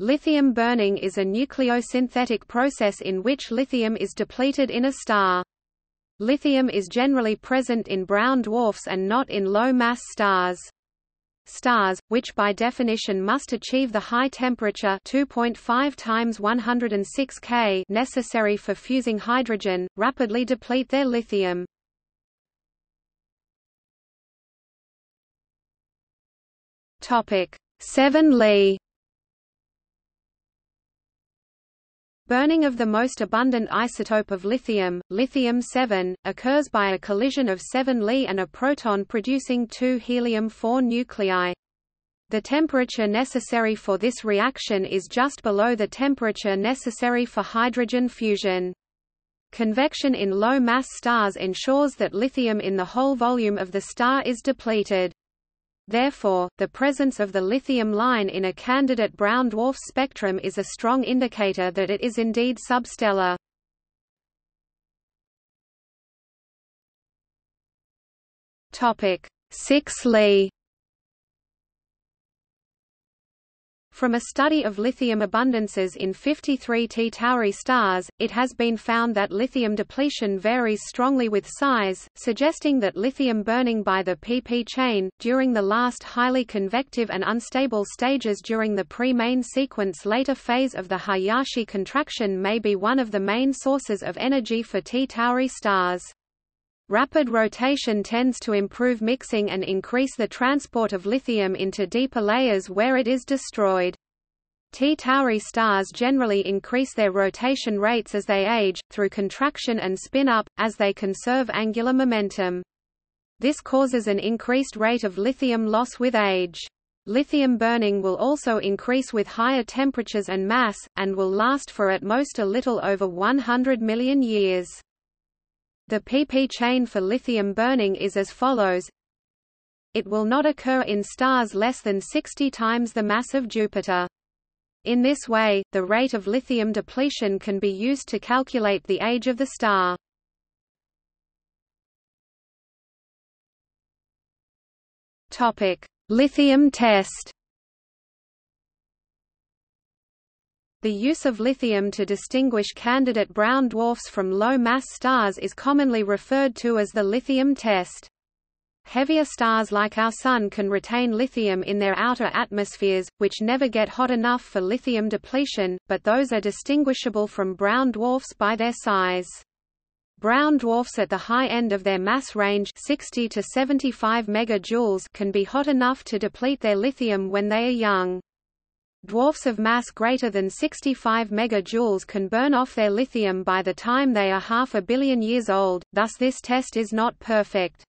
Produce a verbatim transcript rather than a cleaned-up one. Lithium burning is a nucleosynthetic process in which lithium is depleted in a star. Lithium is generally present in brown dwarfs and not in low-mass stars. Stars, which by definition must achieve the high temperature two point five times ten to the six Kelvin necessary for fusing hydrogen, rapidly deplete their lithium. seven Li. Burning of the most abundant isotope of lithium, lithium seven, occurs by a collision of seven Li and a proton producing two helium four nuclei. The temperature necessary for this reaction is just below the temperature necessary for hydrogen fusion. Convection in low-mass stars ensures that lithium in the whole volume of the star is depleted. Therefore, the presence of the lithium line in a candidate brown dwarf spectrum is a strong indicator that it is indeed substellar. six Li. From a study of lithium abundances in fifty-three T Tauri stars, it has been found that lithium depletion varies strongly with size, suggesting that lithium burning by the P P chain, during the last highly convective and unstable stages during the pre-main sequence later phase of the Hayashi contraction, may be one of the main sources of energy for T Tauri stars. Rapid rotation tends to improve mixing and increase the transport of lithium into deeper layers where it is destroyed. T Tauri stars generally increase their rotation rates as they age, through contraction and spin-up, as they conserve angular momentum. This causes an increased rate of lithium loss with age. Lithium burning will also increase with higher temperatures and mass, and will last for at most a little over one hundred million years. The P P chain for lithium burning is as follows. It will not occur in stars less than sixty times the mass of Jupiter. In this way, the rate of lithium depletion can be used to calculate the age of the star. Topic: Lithium test. The use of lithium to distinguish candidate brown dwarfs from low-mass stars is commonly referred to as the lithium test. Heavier stars like our Sun can retain lithium in their outer atmospheres, which never get hot enough for lithium depletion, but those are distinguishable from brown dwarfs by their size. Brown dwarfs at the high end of their mass range sixty to seventy-five megajoules can be hot enough to deplete their lithium when they are young. Dwarfs of mass greater than sixty-five megajoules can burn off their lithium by the time they are half a billion years old, thus this test is not perfect.